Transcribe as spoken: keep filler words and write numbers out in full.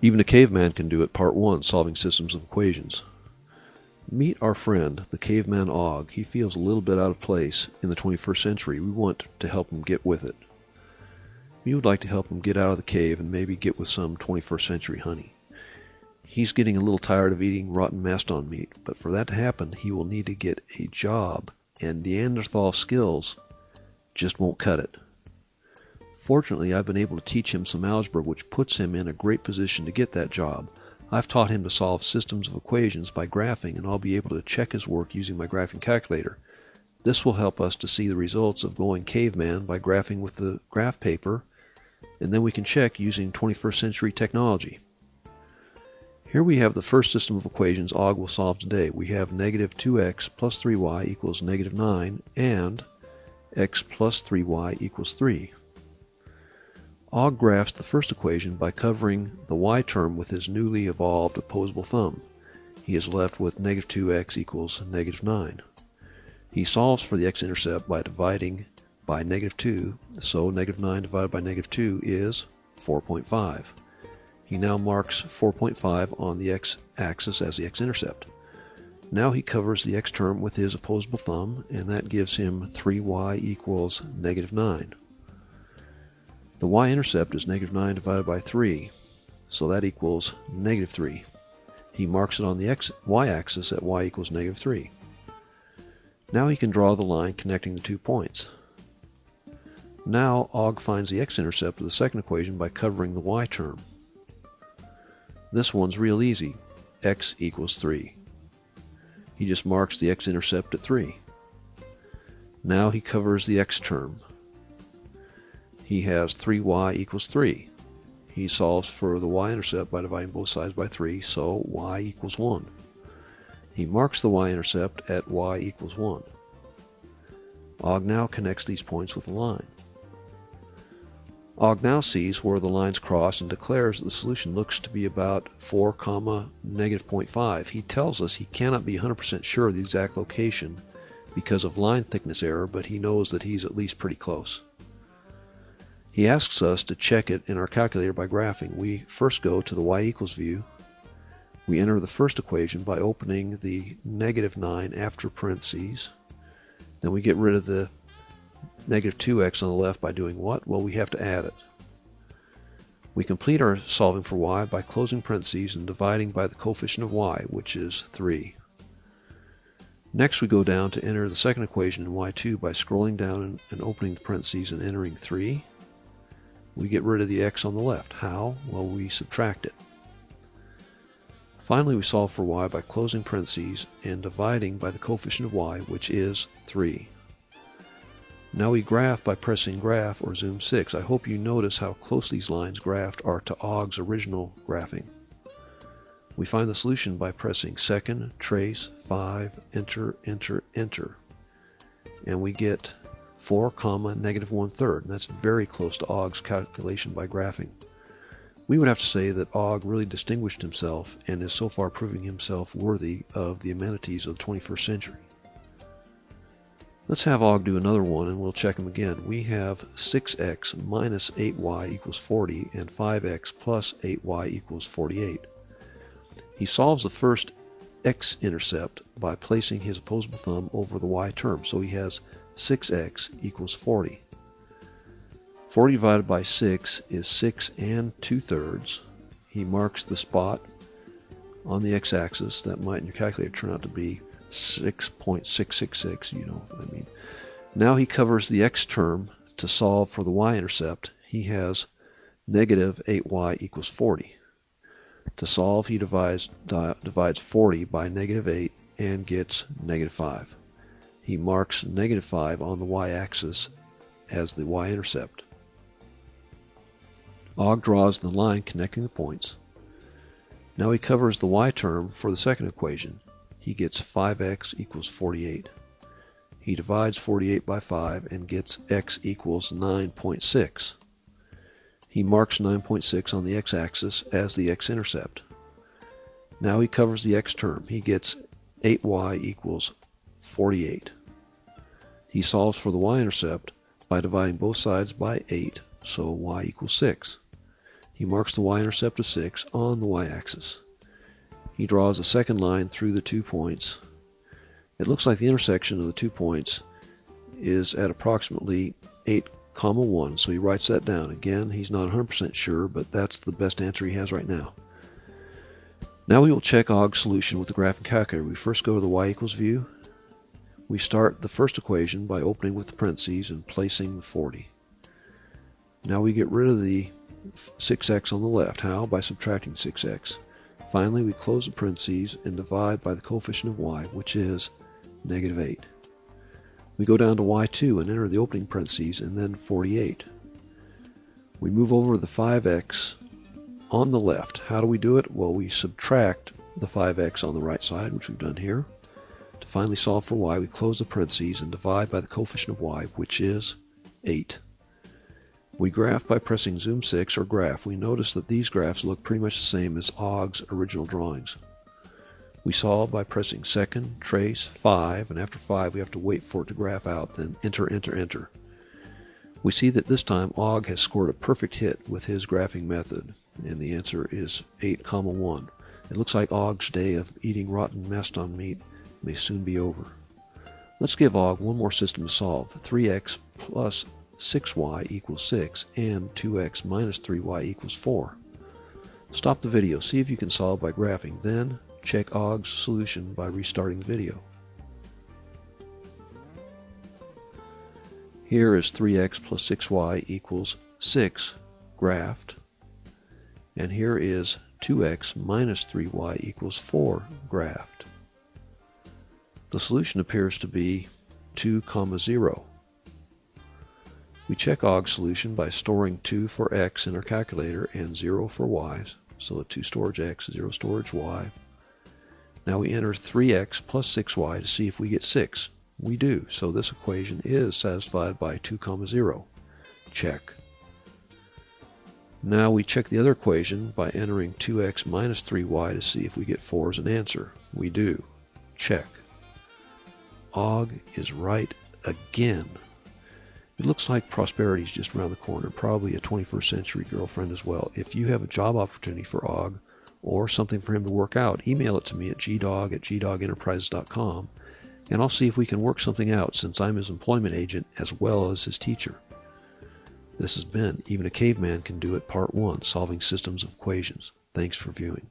Even a caveman can do it, part one, solving systems of equations. Meet our friend, the caveman Og. He feels a little bit out of place in the twenty-first century. We want to help him get with it. We would like to help him get out of the cave and maybe get with some twenty-first century honey. He's getting a little tired of eating rotten mastodon meat, but for that to happen, he will need to get a job, and Neanderthal skills just won't cut it. Fortunately, I've been able to teach him some algebra, which puts him in a great position to get that job. I've taught him to solve systems of equations by graphing, and I'll be able to check his work using my graphing calculator. This will help us to see the results of going caveman by graphing with the graph paper, and then we can check using twenty-first century technology. Here we have the first system of equations Og will solve today. We have negative two x plus three y equals negative nine and x plus three y equals three. Og graphs the first equation by covering the y term with his newly evolved opposable thumb. He is left with negative two x equals negative nine. He solves for the x-intercept by dividing by negative two, so negative nine divided by negative two is four point five. He now marks four point five on the x-axis as the x-intercept. Now he covers the x term with his opposable thumb, and that gives him three y equals negative nine. The y-intercept is negative nine divided by three, so that equals negative three. He marks it on the x y-axis at y equals negative three. Now he can draw the line connecting the two points. Now Og finds the x-intercept of the second equation by covering the y term. This one's real easy. X equals three. He just marks the x-intercept at three. Now he covers the x term. He has three y equals three. He solves for the y-intercept by dividing both sides by three, so y equals one. He marks the y-intercept at y equals one. Og now connects these points with a line. Og now sees where the lines cross and declares that the solution looks to be about four comma negative zero point five. He tells us he cannot be one hundred percent sure of the exact location because of line thickness error, but he knows that he's at least pretty close. He asks us to check it in our calculator by graphing. We first go to the y equals view. We enter the first equation by opening the negative nine after parentheses. Then we get rid of the negative two x on the left by doing what? Well, we have to add it. We complete our solving for y by closing parentheses and dividing by the coefficient of y, which is three. Next, we go down to enter the second equation in y two by scrolling down and opening the parentheses and entering three. We get rid of the x on the left. How? Well, we subtract it. Finally, we solve for y by closing parentheses and dividing by the coefficient of y, which is three. Now we graph by pressing graph or zoom six. I hope you notice how close these lines graphed are to Og's original graphing. We find the solution by pressing second, trace, five, enter, enter, enter. And we get four comma negative one-third. That's very close to Og's calculation by graphing. We would have to say that Og really distinguished himself and is so far proving himself worthy of the amenities of the twenty-first century. Let's have Og do another one and we'll check him again. We have six x minus eight y equals forty and five x plus eight y equals forty-eight. He solves the first x-intercept by placing his opposable thumb over the y term, so he has six x equals forty. forty divided by six is six and two-thirds. He marks the spot on the x-axis. That might in your calculator turn out to be six point six six six, you know what I mean. Now he covers the x term to solve for the y-intercept. He has negative eight y equals forty. To solve, he divides, di divides forty by negative eight and gets negative five. He marks negative five on the y-axis as the y-intercept. Og draws the line connecting the points. Now he covers the y term for the second equation. He gets five x equals forty-eight. He divides forty-eight by five and gets x equals nine point six. He marks nine point six on the x-axis as the x-intercept. Now he covers the x term. He gets eight y equals forty-eight. He solves for the y-intercept by dividing both sides by eight, so y equals six. He marks the y-intercept of six on the y-axis. He draws a second line through the two points. It looks like the intersection of the two points is at approximately eight comma one, so he writes that down. Again, he's not one hundred percent sure, but that's the best answer he has right now. Now we will check Ogg's solution with the graphing calculator. We first go to the y equals view. We start the first equation by opening with the parentheses and placing the forty. Now we get rid of the six x on the left. How? By subtracting six x. Finally, we close the parentheses and divide by the coefficient of y, which is negative eight. We go down to y two and enter the opening parentheses and then forty-eight. We move over the five x on the left. How do we do it? Well, we subtract the five x on the right side, which we've done here. To finally solve for y, we close the parentheses and divide by the coefficient of y, which is eight. We graph by pressing zoom six or graph. We notice that these graphs look pretty much the same as Ogg's original drawings. We solve by pressing second, trace, five, and after five we have to wait for it to graph out, then enter, enter, enter. We see that this time Ogg has scored a perfect hit with his graphing method, and the answer is eight comma one. It looks like Ogg's day of eating rotten mastodon meat may soon be over. Let's give Ogg one more system to solve. three x plus six y equals six and two x minus three y equals four. Stop the video, see if you can solve by graphing, then check Ogg's solution by restarting the video. Here is three x plus six y equals six graphed, and here is two x minus three y equals four graphed. The solution appears to be two comma zero. We check Ogg's solution by storing two for x in our calculator and zero for y, so two storage x, zero storage y. Now we enter three x plus six y to see if we get six. We do, so this equation is satisfied by two comma zero. Check. Now we check the other equation by entering two x minus three y to see if we get four as an answer. We do. Check. Ogg is right again. It looks like prosperity is just around the corner, probably a twenty-first century girlfriend as well. If you have a job opportunity for Ogg or something for him to work out, email it to me at g dawg at g dawg enterprises dot com, and I'll see if we can work something out since I'm his employment agent as well as his teacher. This has been Even a Caveman Can Do It Part one, Solving Systems of Equations. Thanks for viewing.